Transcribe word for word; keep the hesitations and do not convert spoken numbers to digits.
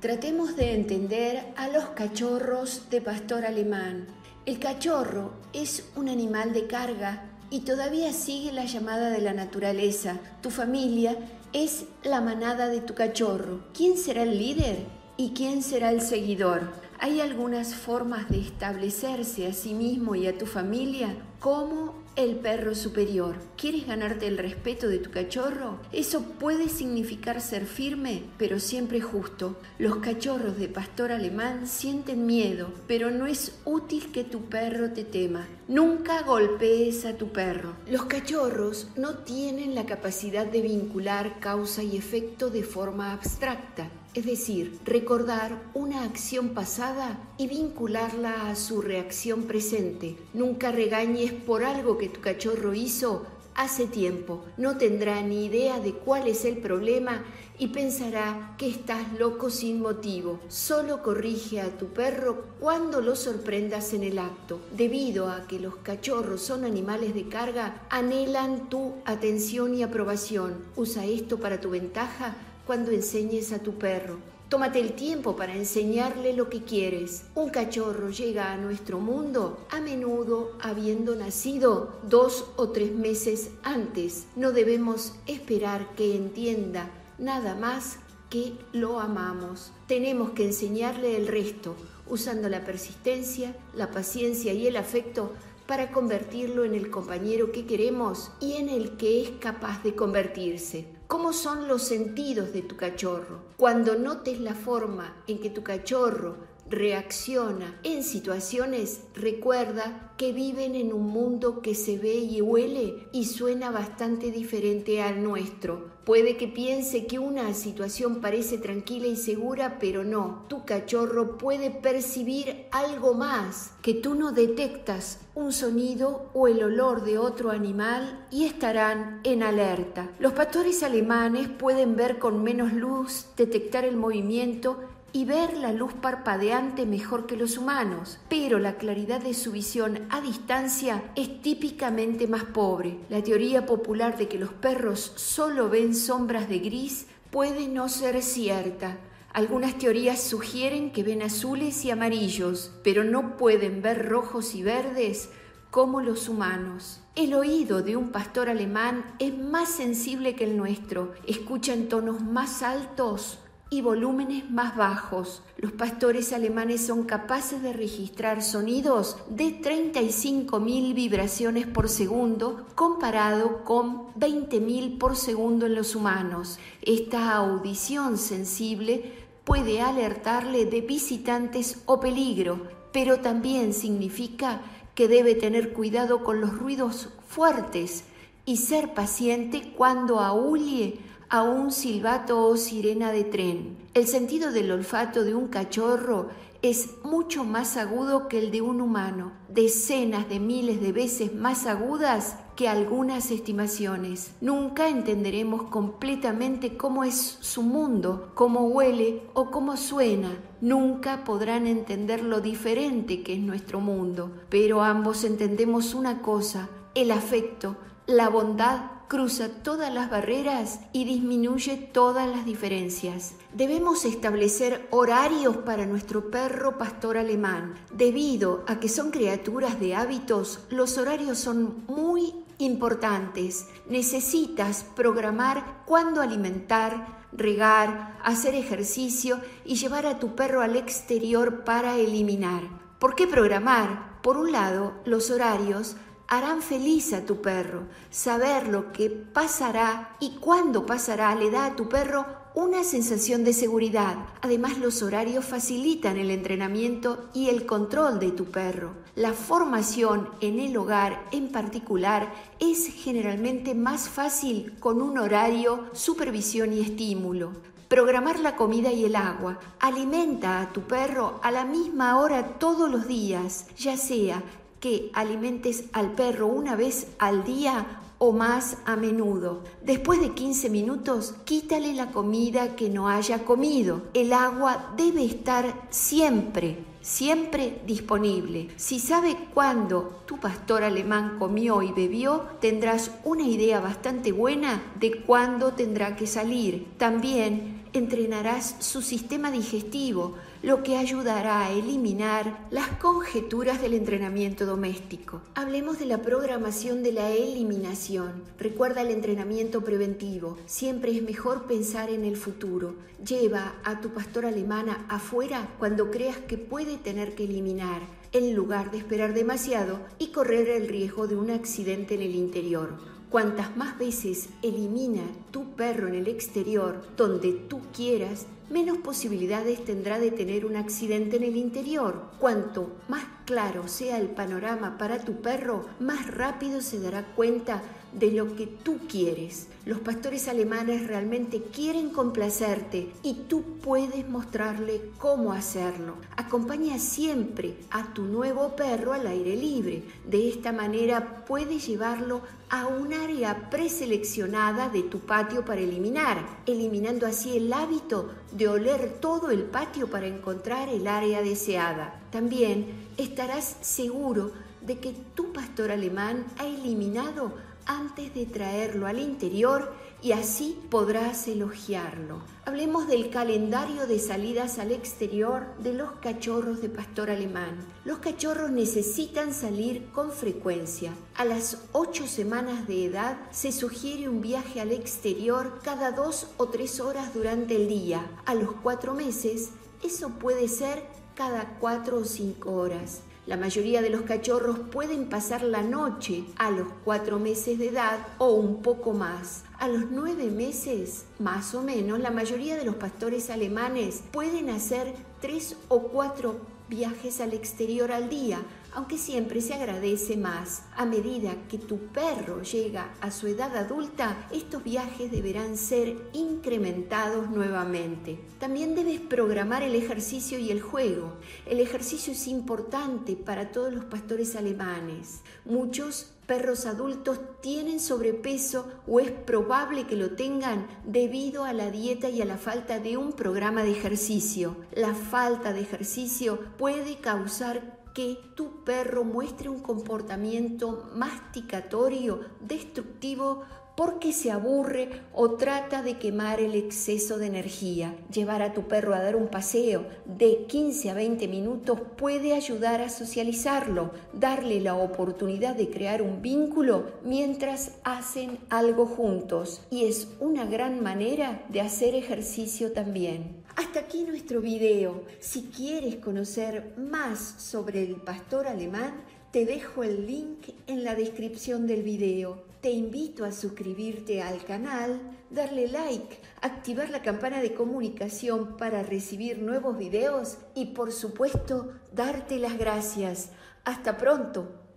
Tratemos de entender a los cachorros de pastor alemán. El cachorro es un animal de carga y todavía sigue la llamada de la naturaleza. Tu familia es la manada de tu cachorro. ¿Quién será el líder y quién será el seguidor? Hay algunas formas de establecerse a sí mismo y a tu familia como el perro superior. ¿Quieres ganarte el respeto de tu cachorro? Eso puede significar ser firme, pero siempre justo. Los cachorros de pastor alemán sienten miedo, pero no es útil que tu perro te tema. Nunca golpees a tu perro. Los cachorros no tienen la capacidad de vincular causa y efecto de forma abstracta, es decir, recordar una acción pasada y vincularla a su reacción presente. Nunca regañes por algo que tu cachorro hizo hace tiempo. No tendrá ni idea de cuál es el problema y pensará que estás loco sin motivo. Solo corrige a tu perro cuando lo sorprendas en el acto. Debido a que los cachorros son animales de carga, anhelan tu atención y aprobación. Usa esto para tu ventaja cuando enseñes a tu perro. Tómate el tiempo para enseñarle lo que quieres. Un cachorro llega a nuestro mundo a menudo habiendo nacido dos o tres meses antes. No debemos esperar que entienda nada más que lo amamos. Tenemos que enseñarle el resto, usando la persistencia, la paciencia y el afecto para convertirlo en el compañero que queremos y en el que es capaz de convertirse. ¿Cómo son los sentidos de tu cachorro? Cuando notes la forma en que tu cachorro reacciona en situaciones, recuerda que viven en un mundo que se ve y huele y suena bastante diferente al nuestro. Puede que piense que una situación parece tranquila y segura, pero no. Tu cachorro puede percibir algo más, que tú no detectas, un sonido o el olor de otro animal, y estarán en alerta. Los pastores alemanes pueden ver con menos luz, detectar el movimiento y ver la luz parpadeante mejor que los humanos, pero la claridad de su visión a distancia es típicamente más pobre. La teoría popular de que los perros solo ven sombras de gris puede no ser cierta. Algunas teorías sugieren que ven azules y amarillos, pero no pueden ver rojos y verdes como los humanos. El oído de un pastor alemán es más sensible que el nuestro. Escucha en tonos más altos y volúmenes más bajos. Los pastores alemanes son capaces de registrar sonidos de treinta y cinco mil vibraciones por segundo, comparado con veinte mil por segundo en los humanos. Esta audición sensible puede alertarle de visitantes o peligro, pero también significa que debe tener cuidado con los ruidos fuertes y ser paciente cuando aúlle a un silbato o sirena de tren. El sentido del olfato de un cachorro es mucho más agudo que el de un humano, decenas de miles de veces más agudas que algunas estimaciones. Nunca entenderemos completamente cómo es su mundo, cómo huele o cómo suena. Nunca podrán entender lo diferente que es nuestro mundo, pero ambos entendemos una cosa: el afecto, la bondad cruza todas las barreras y disminuye todas las diferencias. Debemos establecer horarios para nuestro perro pastor alemán. Debido a que son criaturas de hábitos, los horarios son muy importantes. Necesitas programar cuándo alimentar, regar, hacer ejercicio y llevar a tu perro al exterior para eliminar. ¿Por qué programar? Por un lado, los horarios harán feliz a tu perro. Saber lo que pasará y cuándo pasará le da a tu perro una sensación de seguridad. Además, los horarios facilitan el entrenamiento y el control de tu perro. La formación en el hogar en particular es generalmente más fácil con un horario, supervisión y estímulo. Programar la comida y el agua. Alimenta a tu perro a la misma hora todos los días, ya sea que alimentes al perro una vez al día o más a menudo. Después de quince minutos, quítale la comida que no haya comido. El agua debe estar siempre, siempre disponible. Si sabe cuándo tu pastor alemán comió y bebió, tendrás una idea bastante buena de cuándo tendrá que salir. También entrenarás su sistema digestivo, lo que ayudará a eliminar las conjeturas del entrenamiento doméstico. Hablemos de la programación de la eliminación. Recuerda el entrenamiento preventivo. Siempre es mejor pensar en el futuro. Lleva a tu pastora alemana afuera cuando creas que puede tener que eliminar, en lugar de esperar demasiado y correr el riesgo de un accidente en el interior. Cuantas más veces elimina tu perro en el exterior, donde tú quieras, menos posibilidades tendrá de tener un accidente en el interior. Cuanto más claro sea el panorama para tu perro, más rápido se dará cuenta de lo que tú quieres. Los pastores alemanes realmente quieren complacerte y tú puedes mostrarle cómo hacerlo. Acompaña siempre a tu nuevo perro al aire libre. De esta manera puedes llevarlo a un área preseleccionada de tu patio para eliminar, eliminando así el hábito de oler todo el patio para encontrar el área deseada. También estarás seguro de que tu pastor alemán ha eliminado antes de traerlo al interior y así podrás elogiarlo. Hablemos del calendario de salidas al exterior de los cachorros de pastor alemán. Los cachorros necesitan salir con frecuencia. A las ocho semanas de edad se sugiere un viaje al exterior cada dos o tres horas durante el día. A los cuatro meses, eso puede ser cada cuatro o cinco horas. La mayoría de los cachorros pueden pasar la noche a los cuatro meses de edad o un poco más. A los nueve meses, más o menos, la mayoría de los pastores alemanes pueden hacer tres o cuatro viajes al exterior al día, aunque siempre se agradece más. A medida que tu perro llega a su edad adulta, estos viajes deberán ser incrementados nuevamente. También debes programar el ejercicio y el juego. El ejercicio es importante para todos los pastores alemanes. Muchos perros adultos tienen sobrepeso o es probable que lo tengan debido a la dieta y a la falta de un programa de ejercicio. La falta de ejercicio puede causar que tu perro muestre un comportamiento masticatorio destructivo porque se aburre o trata de quemar el exceso de energía. Llevar a tu perro a dar un paseo de quince a veinte minutos puede ayudar a socializarlo, darle la oportunidad de crear un vínculo mientras hacen algo juntos, y es una gran manera de hacer ejercicio también. Hasta aquí nuestro video. Si quieres conocer más sobre el pastor alemán, te dejo el link en la descripción del video. Te invito a suscribirte al canal, darle like, activar la campana de comunicación para recibir nuevos videos y, por supuesto, darte las gracias. ¡Hasta pronto!